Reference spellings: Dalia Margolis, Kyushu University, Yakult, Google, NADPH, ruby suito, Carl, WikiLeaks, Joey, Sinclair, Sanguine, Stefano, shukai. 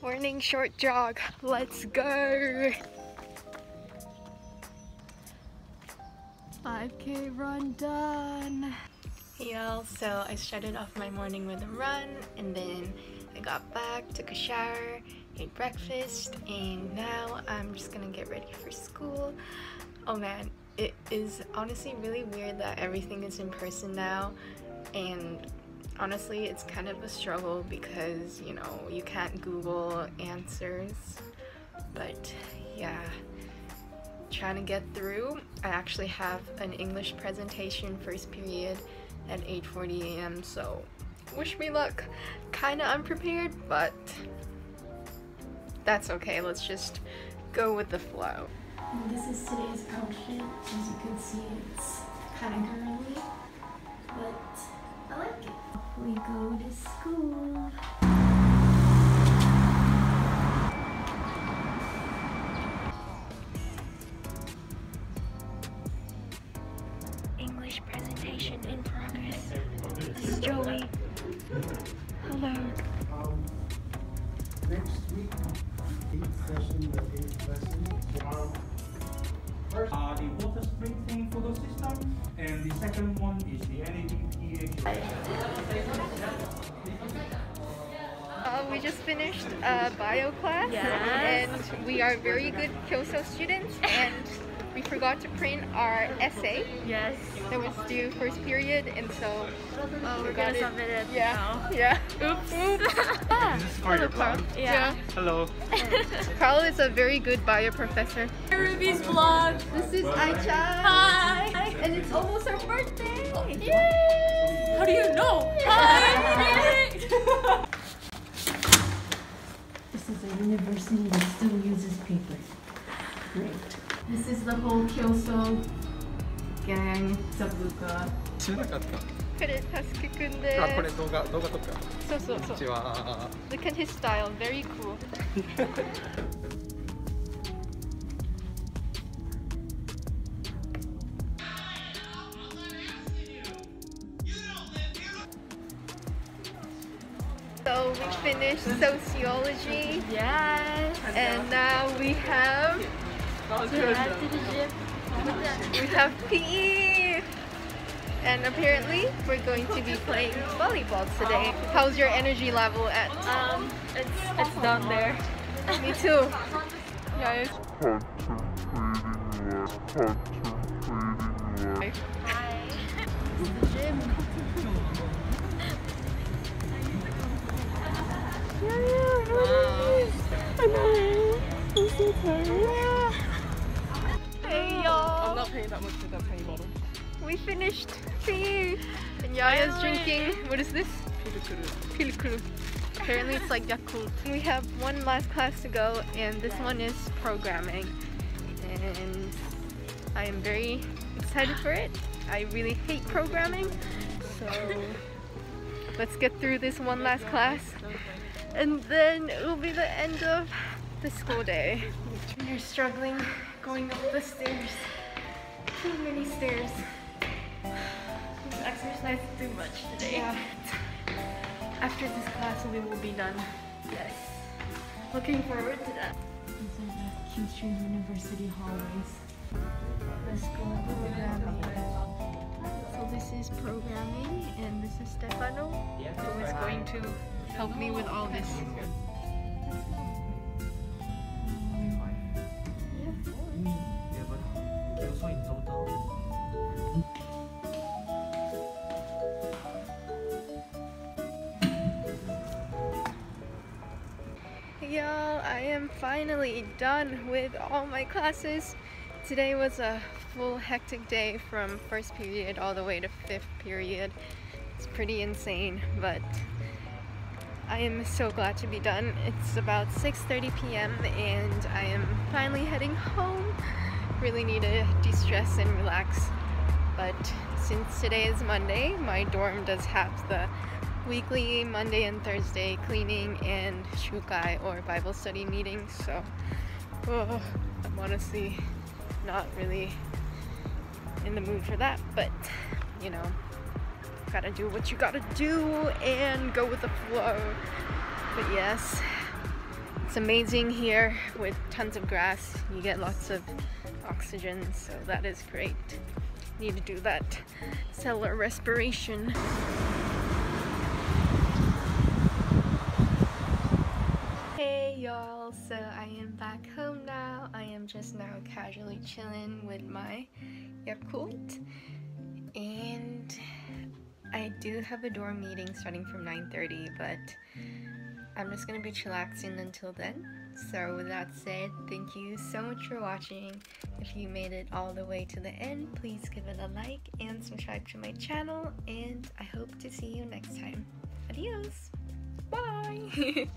Morning short jog. Let's go. 5K run done. Hey y'all, so I started off my morning with a run and then I got back, took a shower, ate breakfast, and now I'm just gonna get ready for school. Oh man, it is honestly really weird that everything is in person now, and honestly it's kind of a struggle because, you know, you can't Google answers. But yeah, trying to get through. I actually have an English presentation first period at 8:40 a.m. so wish me luck. Kinda unprepared, but that's okay. Let's just go with the flow. And this is today's outfit. As you can see, it's kind of girly, but I like it. We go to school. English presentation in progress. This is Joey. Hello. Next week, the eighth lesson. First are the water sprinkling photo system, and the second one is the NADPH. We just finished a bio class, yes. And we are very good Kyushu students, and we forgot to print our essay. Yes. That was due first period, and so we're gonna submit it. Yeah. Now. Yeah. Oops. This is for your Carl. Yeah. Hello. Carl is a very good bio professor. Ruby's vlog. This is Ai. Hi. And it's almost her birthday. Oh, yay! How do you know? Hi. This is a university that still uses paper. Great. This is the whole Kyushu gang. Zabuka. Look at his style, very cool. So we finished sociology. Yes. And now we have. We have PE, and apparently we're going to be playing volleyball today. How's your energy level at? It's down there. Me too. Guys. Hi. This is the gym. I'm so tired. Hey y'all! I'm not paying that much for that tiny bottle. We finished tea! And Yaya's drinking, what is this? Pilkuru. Apparently it's like Yakult. We have one last class to go, and this one is programming. And I am very excited for it. I really hate programming. So let's get through this one last class. And then it will be the end of the school day. You're struggling going up the stairs. Too many stairs. We've exercised too much today. Yeah. After this class, we will be done. Yes. Looking forward to that. These are the Kyushu University hallways. Let's go into programming. So this is programming, and this is Stefano, who is going to help me with all this. Y'all, I am finally done with all my classes. Today was a full hectic day from first period all the way to fifth period. It's pretty insane, but I am so glad to be done. It's about 6:30 p.m. and I am finally heading home. Really need to de-stress and relax. But since today is Monday, my dorm does have the weekly Monday and Thursday cleaning and shukai or Bible study meetings, so I'm honestly not really in the mood for that, but you know, gotta do what you gotta do and go with the flow. But yes, It's amazing here with tons of grass. You get lots of oxygen, so that is great. Need to do that cellular respiration. Hey y'all, so I am back home now. I am just now casually chilling with my Yakult, and I do have a dorm meeting starting from 9:30, but I'm just gonna be chillaxing until then. So with that said, thank you so much for watching. If you made it all the way to the end, please give it a like and subscribe to my channel, and I hope to see you next time. Adios! Bye!